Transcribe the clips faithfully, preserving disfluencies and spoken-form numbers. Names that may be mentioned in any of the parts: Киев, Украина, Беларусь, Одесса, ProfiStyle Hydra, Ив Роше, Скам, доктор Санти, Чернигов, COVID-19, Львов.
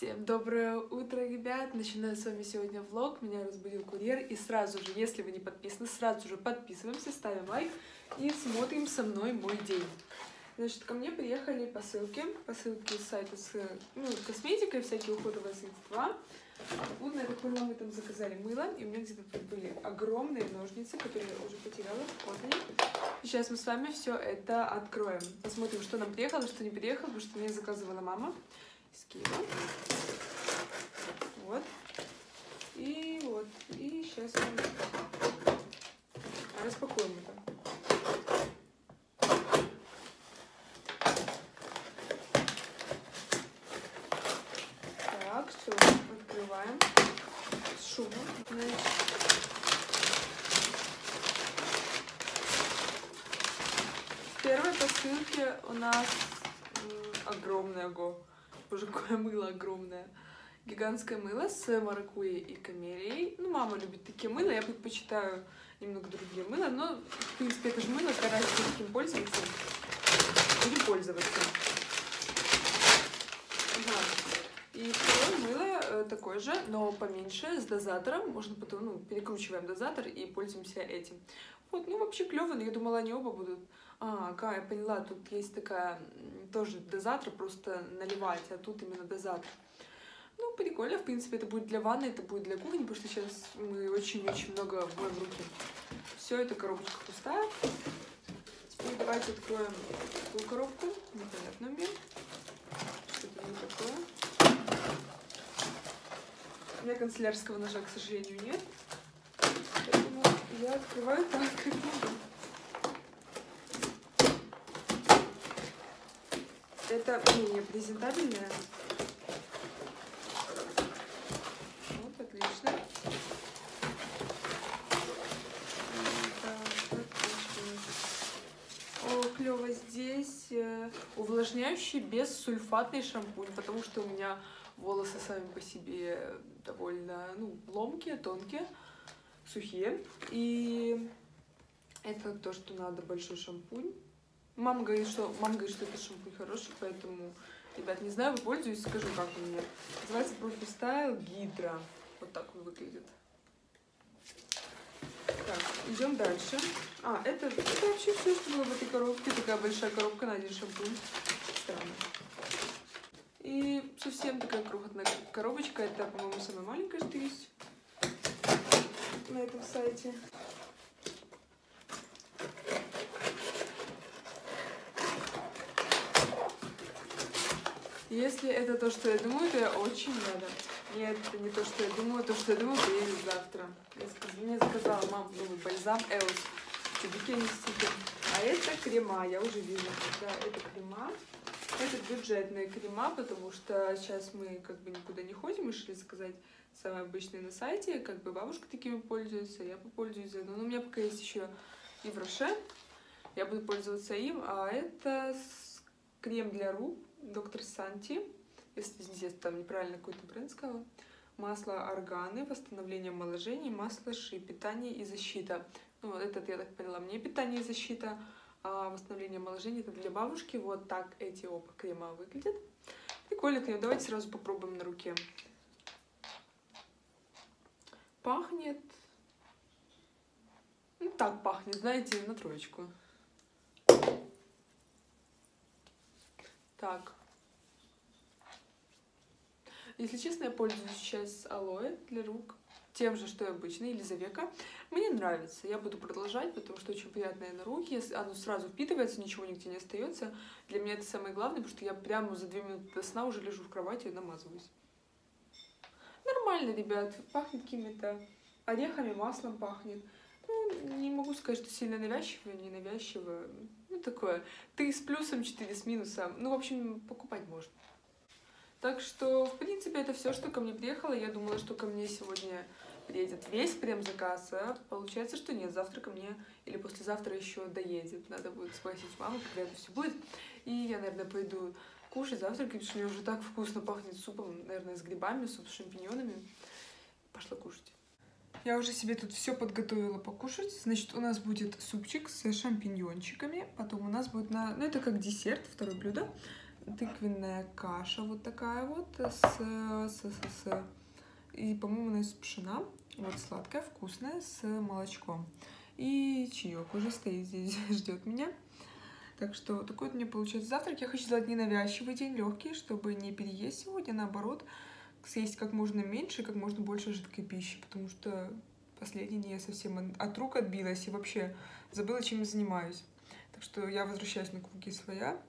Всем доброе утро, ребят! Начинаю с вами сегодня влог. Меня разбудил курьер. И сразу же, если вы не подписаны, сразу же подписываемся, ставим лайк и смотрим со мной мой день. Значит, ко мне приехали посылки. Посылки с сайта с, ну, с косметикой, всякие уходовые средства. Вот, я так поняла, мы там заказали мыло. И у меня где-то тут были огромные ножницы, которые я уже потеряла. Вот они. Сейчас мы с вами все это откроем. Посмотрим, что нам приехало, что не приехало, потому что мне заказывала мама. Скину. Вот. И вот. И сейчас мы распакуем это. Так, все, открываем. С шумом. Значит. В первой посылке у нас огромное го. Боже, какое мыло огромное. Гигантское мыло с маракуйей и камелией. Ну, мама любит такие мыла, я предпочитаю немного другие мыла, но, в принципе, это же мыло, когда я таким пользоваться. Буду пользоваться. Да. И второе мыло такое же, но поменьше, с дозатором. Можно потом, ну, перекручиваем дозатор и пользуемся этим. Вот, ну, вообще клево, но я думала, они оба будут... А, ага, я поняла, тут есть такая, тоже дозатор, просто наливать, а тут именно дозатор. Ну, прикольно, в принципе, это будет для ванны, это будет для кухни, потому что сейчас мы очень-очень много моем руки. Все, эта коробочка пустая. Теперь давайте откроем такую коробку, непонятно мне, что это не такое. У меня канцелярского ножа, к сожалению, нет, поэтому я открываю так, как могу. Это менее презентабельное. Вот, отлично. Так, отлично. О, клево здесь. Увлажняющий бессульфатный шампунь, потому что у меня волосы сами по себе довольно, ну, ломкие, тонкие, сухие. И это то, что надо, большой шампунь. Мама говорит, что, мама говорит, что это шампунь хороший, поэтому, ребят, не знаю, пользуюсь, скажу, как у меня. Называется ProfiStyle Hydra. Вот так он выглядит. Так, идем дальше. А, это, это вообще все, что было в этой коробке. Такая большая коробка на один шампунь. Странно. И совсем такая крохотная коробочка. Это, по-моему, самая маленькая, что есть на этом сайте. Если это то, что я думаю, то я очень рада. Нет, это не то, что я думаю. То, что я думаю, приедет завтра. Я сказ... Мне заказала мама новый бальзам Элс. Тюбики, они стики. А это крема, я уже вижу. Да, это крема. Это бюджетные крема, потому что сейчас мы как бы никуда не ходим. Мы решили заказать самые обычные на сайте. Как бы бабушка такими пользуется, я попользуюсь. Но у меня пока есть еще Ив Роше. Я буду пользоваться им. А это крем для рук. Доктор Санти, если здесь там неправильно какой-то бренд сказала. Масло органы, восстановление омоложений, масло ши, питание и защита. Ну, этот, я так поняла, мне питание и защита, а восстановление омоложений это для бабушки. Вот так эти оба крема выглядят. Прикольный крем, давайте сразу попробуем на руке. Пахнет... Ну, так пахнет, знаете, на троечку. Так, если честно, я пользуюсь сейчас алоэ для рук, тем же, что и обычно, Елизавека. Мне нравится, я буду продолжать, потому что очень приятное на руки, оно сразу впитывается, ничего нигде не остается. Для меня это самое главное, потому что я прямо за две минуты до сна уже лежу в кровати и намазываюсь. Нормально, ребят, пахнет какими-то орехами, маслом пахнет. Ну, не могу сказать, что сильно навязчиво, не навязчиво. Такое. Ты с плюсом, четыре с минусом. Ну, в общем, покупать можно. Так что, в принципе, это все, что ко мне приехало. Я думала, что ко мне сегодня приедет весь прям заказ. А получается, что нет. Завтра ко мне или послезавтра еще доедет. Надо будет спросить маму, когда это все будет. И я, наверное, пойду кушать завтрак, потому что у меня уже так вкусно пахнет супом, наверное, с грибами, суп с шампиньонами. Пошла кушать. Я уже себе тут все подготовила покушать. Значит, у нас будет супчик с шампиньончиками. Потом у нас будет на... Ну, это как десерт, второе блюдо. тыквенная каша вот такая вот, с, с, с, с и, по-моему, она из пшена, вот сладкая, вкусная, с молочком. И чаек уже стоит здесь, ждет меня. Так что такой вот у меня получается завтрак. Я хочу сделать ненавязчивый день, легкий, чтобы не переесть сегодня, наоборот, съесть как можно меньше и как можно больше жидкой пищи, потому что последний день я совсем от рук отбилась и вообще забыла, чем я занимаюсь. Так что я возвращаюсь на круги своя,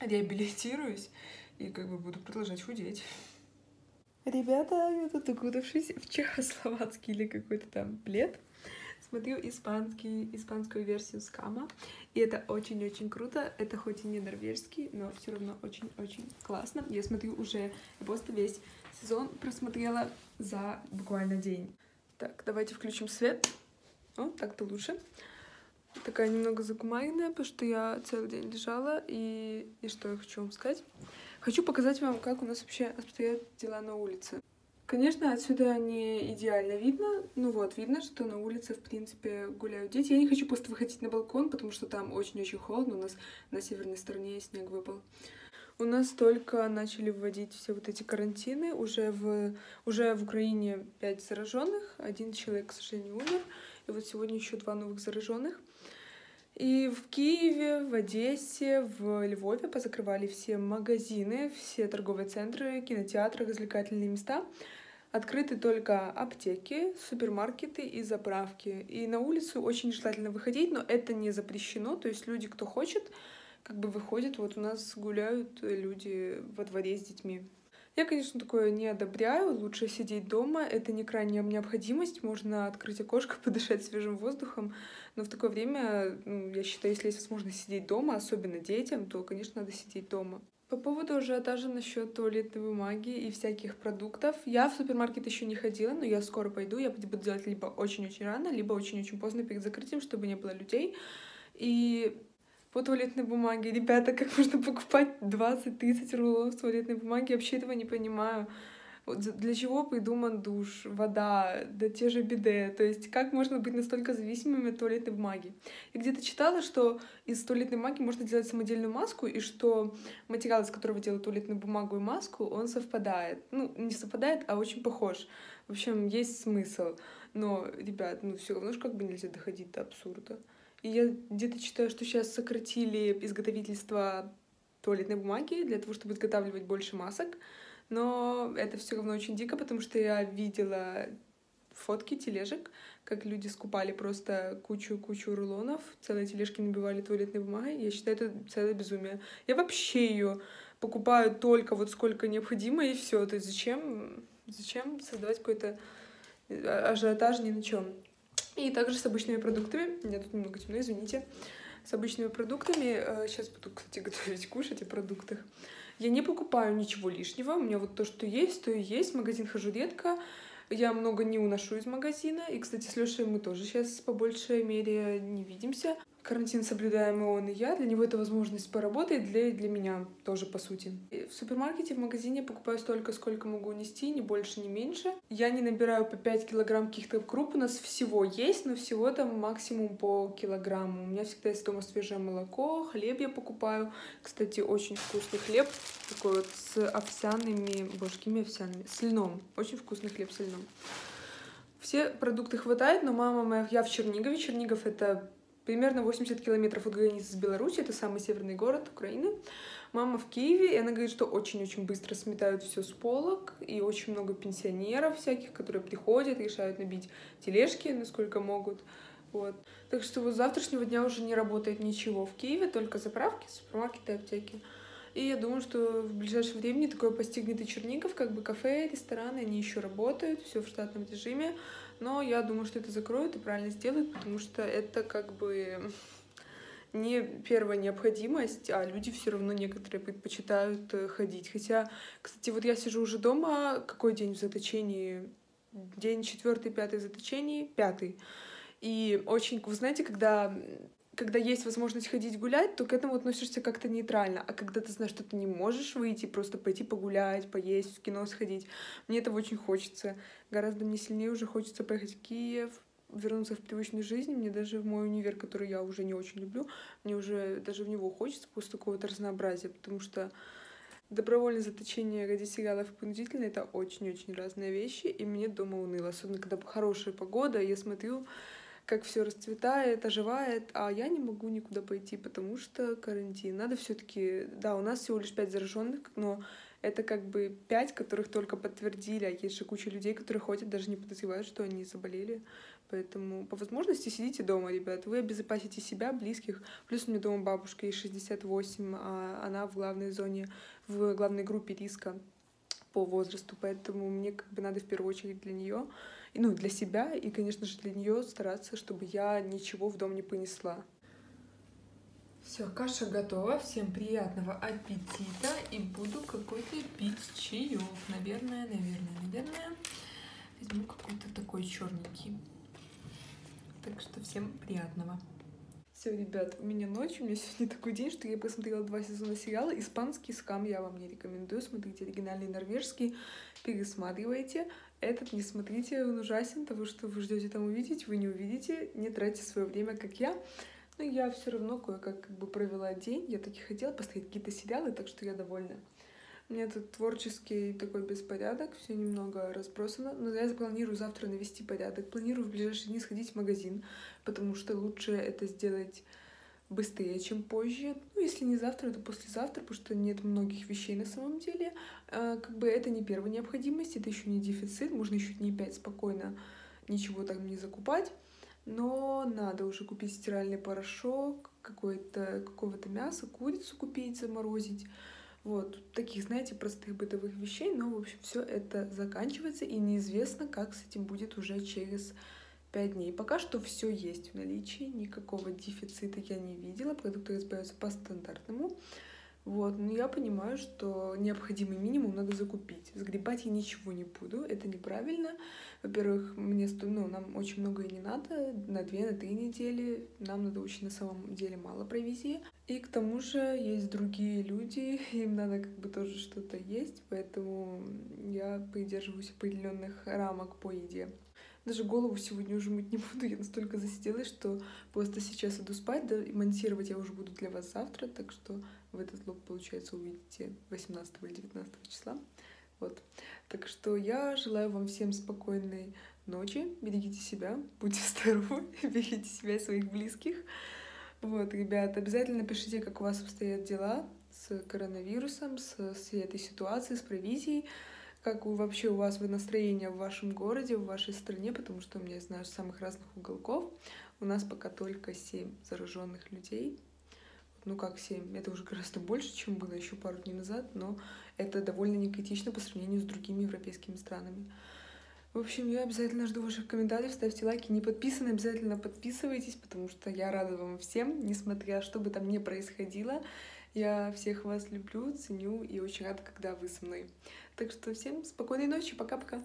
реабилитируюсь и как бы буду продолжать худеть. Ребята, я тут, укутавшись в чехословацкий или какой-то там плед, смотрю испанский, испанскую версию Скама, и это очень-очень круто. Это хоть и не норвежский, но все равно очень-очень классно. Я смотрю уже, я просто весь сезон просмотрела за буквально день. Так, давайте включим свет. О, так-то лучше. Такая немного закумаренная, потому что я целый день лежала, и, и что я хочу вам сказать? Хочу показать вам, как у нас вообще обстоят дела на улице. Конечно, отсюда не идеально видно. Ну вот, видно, что на улице, в принципе, гуляют дети. Я не хочу просто выходить на балкон, потому что там очень-очень холодно. У нас на северной стороне снег выпал. У нас только начали вводить все вот эти карантины. Уже в, уже в Украине пять зараженных. Один человек, к сожалению, умер. И вот сегодня еще два новых зараженных. И в Киеве, в Одессе, в Львове позакрывали все магазины, все торговые центры, кинотеатры, развлекательные места. Открыты только аптеки, супермаркеты и заправки. И на улицу очень нежелательно выходить, но это не запрещено. То есть люди, кто хочет, как бы выходят. Вот у нас гуляют люди во дворе с детьми. Я, конечно, такое не одобряю. Лучше сидеть дома. Это не крайняя необходимость. Можно открыть окошко, подышать свежим воздухом. Но в такое время, я считаю, если есть возможность сидеть дома, особенно детям, то, конечно, надо сидеть дома. По поводу ажиотажа насчет туалетной бумаги и всяких продуктов. Я в супермаркет еще не ходила, но я скоро пойду. Я буду делать либо очень-очень рано, либо очень-очень поздно перед закрытием, чтобы не было людей. И... по туалетной бумаге. Ребята, как можно покупать двадцать-тридцать рулонов туалетной бумаги? Я вообще этого не понимаю. Вот для чего придуман душ, вода, да те же биде? То есть как можно быть настолько зависимыми от туалетной бумаги? Я где-то читала, что из туалетной бумаги можно делать самодельную маску, и что материал, из которого делают туалетную бумагу и маску, он совпадает. Ну, не совпадает, а очень похож. В общем, есть смысл. Но, ребят, ну все равно же как бы нельзя доходить до абсурда. И я где-то читаю, что сейчас сократили изготовительство туалетной бумаги для того, чтобы изготавливать больше масок. Но это все равно очень дико, потому что я видела фотки тележек, как люди скупали просто кучу-кучу рулонов, целые тележки набивали туалетной бумагой. Я считаю, это целое безумие. Я вообще ее покупаю только вот сколько необходимо, и все. То есть зачем, зачем создавать какой-то ажиотаж ни на чем? И также с обычными продуктами, у меня тут немного темно, извините, с обычными продуктами, сейчас буду, кстати, готовить, кушать о продуктах, я не покупаю ничего лишнего, у меня вот то, что есть, то и есть, в магазин хожу редко, я много не уношу из магазина, и, кстати, с Лешей мы тоже сейчас по большей мере не видимся, карантин соблюдаем и он, и я, для него это возможность поработать, для, для меня тоже, по сути. И в супермаркете, в магазине покупаю столько, сколько могу унести, ни больше, ни меньше. Я не набираю по пять килограмм каких-то круп, у нас всего есть, но всего там максимум по килограмму. У меня всегда есть дома свежее молоко, хлеб я покупаю. Кстати, очень вкусный хлеб, такой вот с овсяными, боже, какими овсяными, с льном, очень вкусный хлеб с льном. Все продукты хватает, но мама моя, я в Чернигове, Чернигов это... примерно восемьдесят километров от границы с Беларусью, это самый северный город Украины. Мама в Киеве, и она говорит, что очень-очень быстро сметают все с полок, и очень много пенсионеров всяких, которые приходят, решают набить тележки, насколько могут. Вот. Так что вот с завтрашнего дня уже не работает ничего в Киеве, только заправки, супермаркеты, аптеки. И я думаю, что в ближайшем времени такое постигнет и Чернигов, как бы кафе, рестораны, они еще работают, все в штатном режиме. Но я думаю, что это закроют и правильно сделают, потому что это как бы не первая необходимость, а люди все равно некоторые предпочитают ходить. Хотя, кстати, вот я сижу уже дома, какой день в заточении? День четвертый, пятый в заточении, пятый. И очень, вы знаете, когда... когда есть возможность ходить гулять, то к этому относишься как-то нейтрально. А когда ты знаешь, что ты не можешь выйти, просто пойти погулять, поесть, в кино сходить, мне этого очень хочется. Гораздо мне сильнее уже хочется поехать в Киев, вернуться в привычную жизнь. Мне даже в мой универ, который я уже не очень люблю, мне уже даже в него хочется, после какого-то разнообразия, потому что Добровольное заточение ради сериалов и принудительное — это очень-очень разные вещи, и мне дома уныло. Особенно, когда хорошая погода, я смотрю, как все расцветает, оживает, а я не могу никуда пойти, потому что карантин. Надо все-таки... Да, у нас всего лишь пять зараженных, но это как бы пять, которых только подтвердили, а есть же куча людей, которые ходят, даже не подозревают, что они заболели. Поэтому по возможности сидите дома, ребят. Вы обезопасите себя, близких. Плюс у меня дома бабушка, ей шестьдесят восемь, а она в главной зоне, в главной группе риска по возрасту. Поэтому мне как бы надо в первую очередь для нее, ну, для себя и, конечно же, для нее стараться, чтобы я ничего в дом не понесла. Все, каша готова. Всем приятного аппетита. И буду какой-то пить чаёк. Наверное, наверное, наверное. Возьму какой-то такой черненький. Так что всем приятного. Все, ребят, у меня ночь, у меня сегодня такой день, что я посмотрела два сезона сериала. Испанский «Скам» я вам не рекомендую. Смотрите оригинальный норвежский, пересматривайте. Этот не смотрите, он ужасен. Того, что вы ждете там увидеть, вы не увидите. Не тратьте свое время, как я. Но я все равно кое-как как бы провела день. Я таки хотела посмотреть какие-то сериалы, так что я довольна. У меня тут творческий такой беспорядок, все немного разбросано. Но я планирую завтра навести порядок. Планирую в ближайшие дни сходить в магазин, потому что лучше это сделать быстрее, чем позже. Ну, если не завтра, то послезавтра, потому что нет многих вещей на самом деле. А, как бы это не первая необходимость, это еще не дефицит. Можно еще дней пять спокойно ничего там не закупать. Но надо уже купить стиральный порошок, какое-то, какого-то мяса, курицу купить, заморозить. Вот, таких, знаете, простых бытовых вещей, но, в общем, все это заканчивается, и неизвестно, как с этим будет уже через пять дней. Пока что все есть в наличии, никакого дефицита я не видела, продукты разбираются по стандартному. Вот, но я понимаю, что необходимый минимум надо закупить. Сгребать я ничего не буду, это неправильно. Во-первых, мне, ну, нам очень многое не надо, на две-три недели. Нам надо очень на самом деле мало провизии. И к тому же есть другие люди, им надо как бы тоже что-то есть, поэтому я придерживаюсь определенных рамок по еде. Даже голову сегодня уже мыть не буду, я настолько засиделась, что просто сейчас иду спать, да, и монтировать я уже буду для вас завтра, так что в этот влог, получается, увидите восемнадцатого или девятнадцатого числа. Вот. Так что я желаю вам всем спокойной ночи, берегите себя, будьте здоровы, берегите себя и своих близких. Вот, ребят, обязательно пишите, как у вас обстоят дела с коронавирусом, с, с этой ситуацией, с провизией, как вы, вообще у вас настроение в вашем городе, в вашей стране, потому что у меня, я знаю, самых разных уголков. У нас пока только семь зараженных людей. Ну как семь, это уже гораздо больше, чем было еще пару дней назад, но это довольно не критично по сравнению с другими европейскими странами. В общем, я обязательно жду ваших комментариев, ставьте лайки, не подписаны, обязательно подписывайтесь, потому что я рада вам всем, несмотря что бы там ни происходило. Я всех вас люблю, ценю и очень рада, когда вы со мной. Так что всем спокойной ночи, пока-пока!